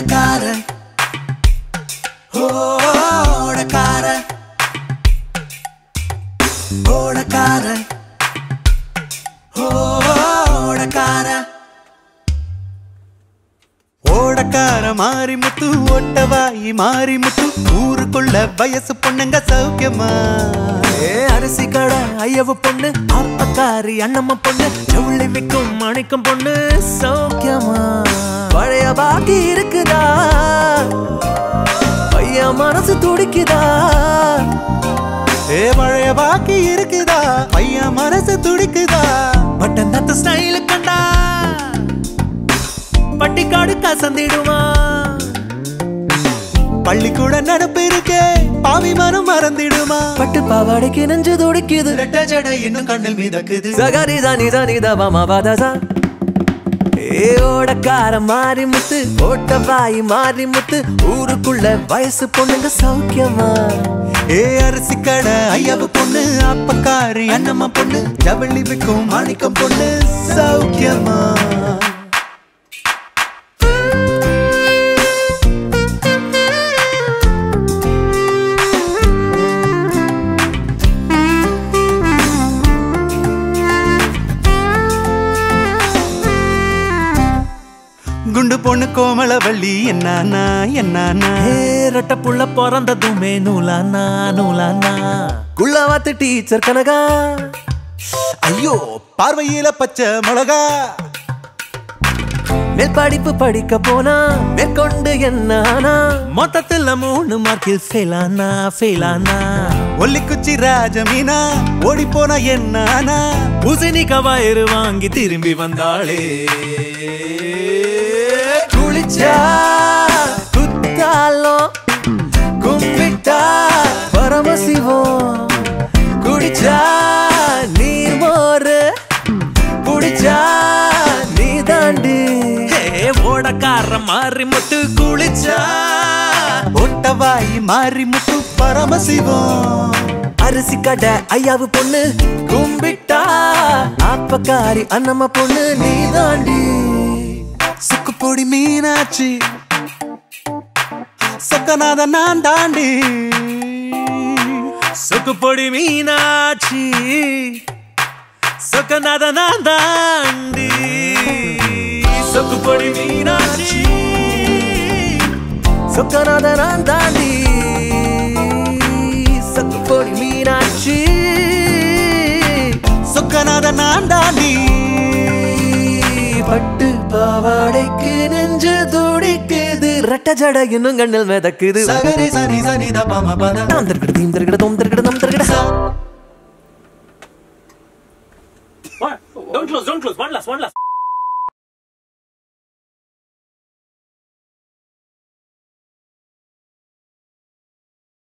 Odakkara Marimuthu ottavai Marimuthu oorukulla vayasu ponnanga saukyama e arasi kada ayyavu ponnu appakari annamma ponnu jowli vikkum manikkum ponnu saukyama palaya baaki irukudha ayya manasu tudikudha e palaya baaki irukudha ayya manasu tudikudha button that style kanda பட்டிக்காடு கசந்திடுமா பள்ளிக்கூட நடப்பு இருக்கே பாவி மனம் மறந்திடுமா பட்டு பாவாடைக்கு நெஞ்சு துடிக்குது ரெட்ட ஜடை இன்னும் கண்ணில் மிதக்குது சகரிதா நிதா நிதாபமா பாதசா ஏ ஓடக்கார மாரிமுத்து ஓட்டவாய் மாரிமுத்து ஊருக்குள்ள வயசு பொண்ணுங்க சௌக்கியமா ஏ அரிசி கடை ஐயாவு பொண்ணு அப்பக்காரி அண்ணம்மா பொண்ணு ஜவளி விக்கும் மாணிக்கம் பொண்ணு சௌக்கியமா குண்டு பொண்ணு கோமள வள்ளி என்னானா என்னானா ஏரட்ட புள்ள பிறந்ததுமே நூலானா நூலானா குள்ளவாத்து டீச்சர் கனகா ஐயோ பார்வையில பச்சை மிளகா மேல் படிப்பு படிக்க போனா மேற்கொண்டு என்னானா மொத்தத்துல 3 மார்க்கில் ஃபெயிலானா ஃபெயிலானா ஒல்லி குச்சி ராஜமீனா ஓடி போனா என்னானா பூசணிக்க வயிறு வாங்கி திரும்பி வந்தாளே குளிச்சா குத்தாலோ கும்பிட்டா பரமசிவோ குடிச்சா நீர் மோரு புடிச்சா நீ தாண்டி ஓடக்கார மாரிமுத்து குளிச்சா ஒட்டவாய் மாரிமுத்து பரமசிவோ அரிசி கடை ஐயாவு பொண்ணு கும்பிட்டா ஆப்பக்காரி அண்ணம்மா பொண்ணு நீ தாண்டி சுக்குப்பொடி மீனாட்சி சொக்கநாத நான் தாண்டி சுக்குப்பொடி மீனாட்சி சொக்கநாத நான் தாண்டி சுக்குப்பொடி மீனாட்சி சொக்கநாத நான் தாண்டி சுக்குப்பொடி மீனாட்சி சொக்கநாத நான் தாண்டி பட்டு பாவாடைக்கு நெஞ்சு துடிக்குது ரெட்ட ஜடை இன்னும் கண்ணில் மிதக்குது சகரி சனி சனி தபம பத நாம் தர்க்கட தீம் தர்க்கட தோம் தர்க்கட நாம் தர்க்கட Don't close, don't close. One last, one last.